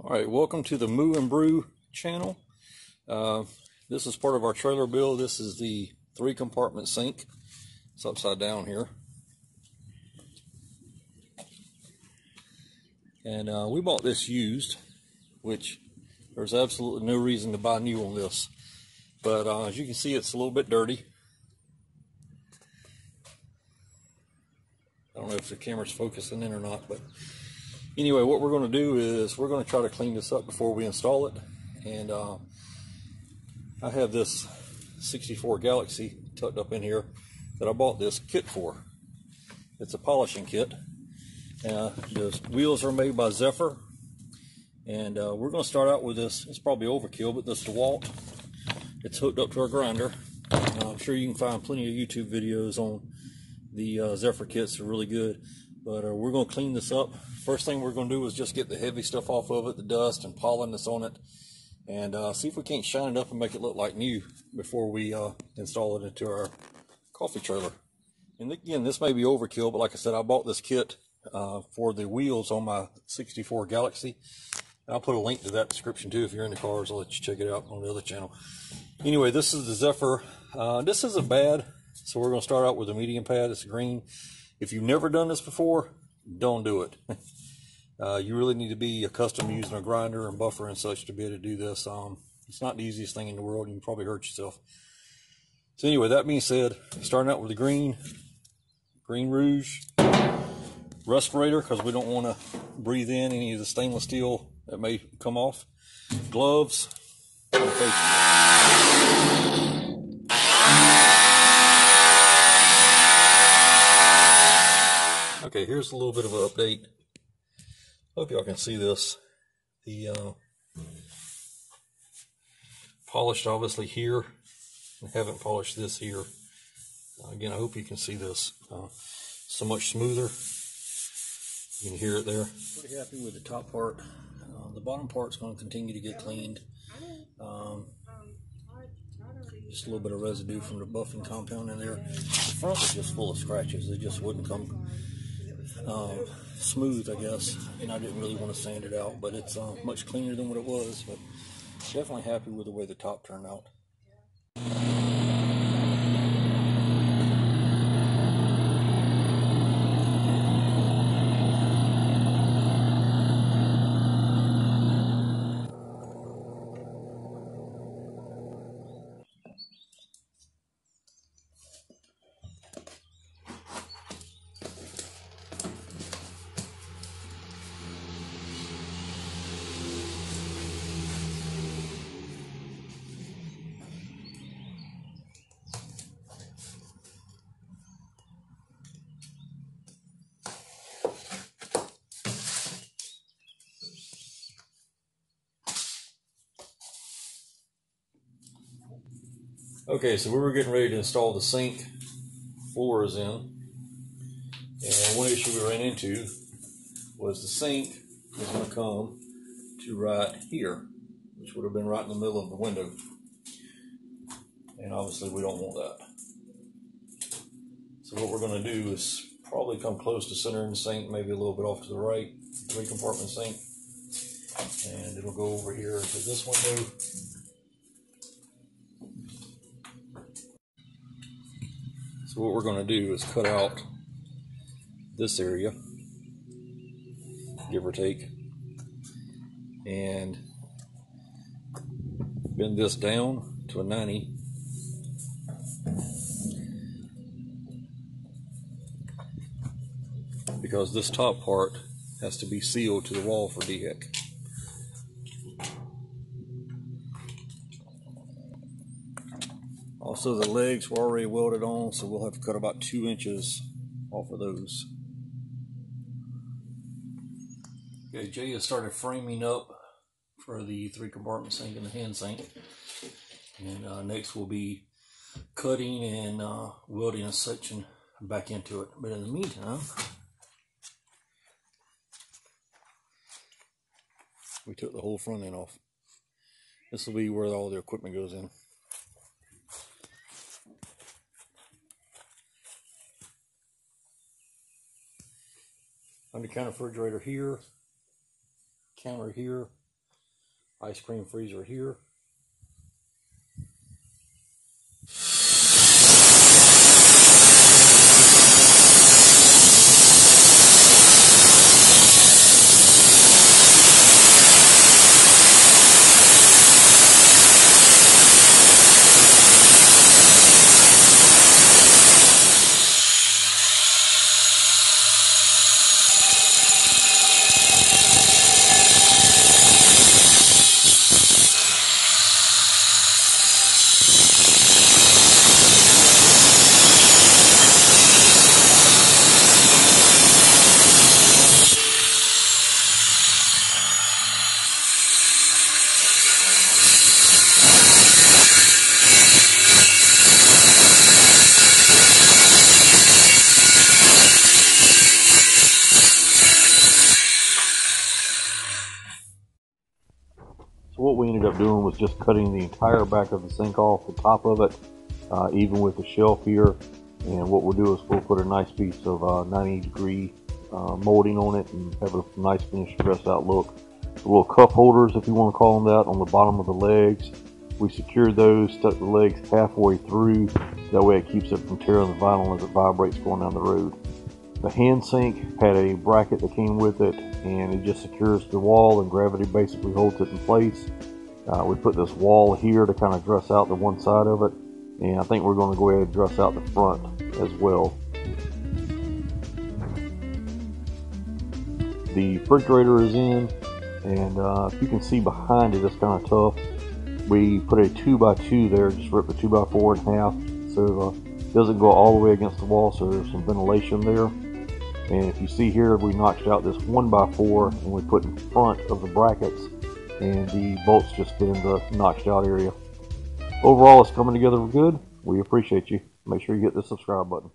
All right, welcome to the Moo and Brew channel. This is part of our trailer build. This is the 3-compartment sink. It's upside down here. And we bought this used, which there's absolutely no reason to buy new on this. But as you can see, it's a little bit dirty. I don't know if the camera's focusing in or not, but anyway, what we're going to do is we're going to try to clean this up before we install it. And I have this 64 Galaxy tucked up in here that I bought this kit for. It's a polishing kit. The wheels are made by Zephyr. And we're going to start out with this. It's probably overkill, but this DeWalt. It's hooked up to our grinder. I'm sure you can find plenty of YouTube videos on the Zephyr kits. Are really good. But we're going to clean this up. First thing we're going to do is just get the heavy stuff off of it, the dust and pollen that's on it, and see if we can't shine it up and make it look like new before we install it into our coffee trailer. And again, this may be overkill, but like I said, I bought this kit for the wheels on my 64 Galaxy. And I'll put a link to that description too if you're into cars. I'll let you check it out on the other channel. Anyway, this is the Zephyr. This isn't bad, so we're going to start out with a medium pad. It's green. If you've never done this before, don't do it. You really need to be accustomed to using a grinder and buffer and such to be able to do this. It's not the easiest thing in the world. You can probably hurt yourself. So anyway, that being said, starting out with the green rouge, respirator, because we don't want to breathe in any of the stainless steel that may come off, gloves, and face. Okay, here's a little bit of an update. Hope y'all can see this. The polished obviously here, and haven't polished this here. Again, I hope you can see this. So much smoother. You can hear it there. Pretty happy with the top part. The bottom part's going to continue to get cleaned. Just a little bit of residue from the buffing compound in there. The front is just full of scratches. They just wouldn't come smooth, I guess, and I didn't really want to sand it out, but it's much cleaner than what it was. But definitely happy with the way the top turned out. Okay, so we were getting ready to install the sink. Floor is in. And one issue we ran into was the sink was going to come to right here, which would have been right in the middle of the window. And obviously we don't want that. So what we're going to do is probably come close to centering the sink, maybe a little bit off to the right, 3-compartment sink. And it'll go over here to this window. So what we're going to do is cut out this area, give or take, and bend this down to a 90. Because this top part has to be sealed to the wall for DHEC. Also, the legs were already welded on, so we'll have to cut about 2 inches off of those. Okay, Jay has started framing up for the 3-compartment sink and the hand sink. And next we'll be cutting and welding a section back into it. But in the meantime, we took the whole front end off. This will be where all the equipment goes in. Undercounter refrigerator here, counter here, ice cream freezer here. What we ended up doing was just cutting the entire back of the sink off the top of it, even with the shelf here. And what we'll do is we'll put a nice piece of 90-degree molding on it and have a nice finished dress-out look. The little cup holders, if you want to call them that, on the bottom of the legs. We secured those, stuck the legs halfway through. That way it keeps it from tearing the vinyl as it vibrates going down the road. The hand sink had a bracket that came with it, and it just secures the wall, and gravity basically holds it in place. We put this wall here to kind of dress out the one side of it, and I think we're going to go ahead and dress out the front as well. The refrigerator is in, and if you can see behind it, it's kind of tough. We put a 2x2 there, just ripped a 2x4 in half, so it doesn't go all the way against the wall, so there's some ventilation there. And if you see here, we notched out this 1x4 and we put in front of the brackets, and the bolts just fit in the notched out area. Overall, it's coming together good. We appreciate you. Make sure you hit the subscribe button.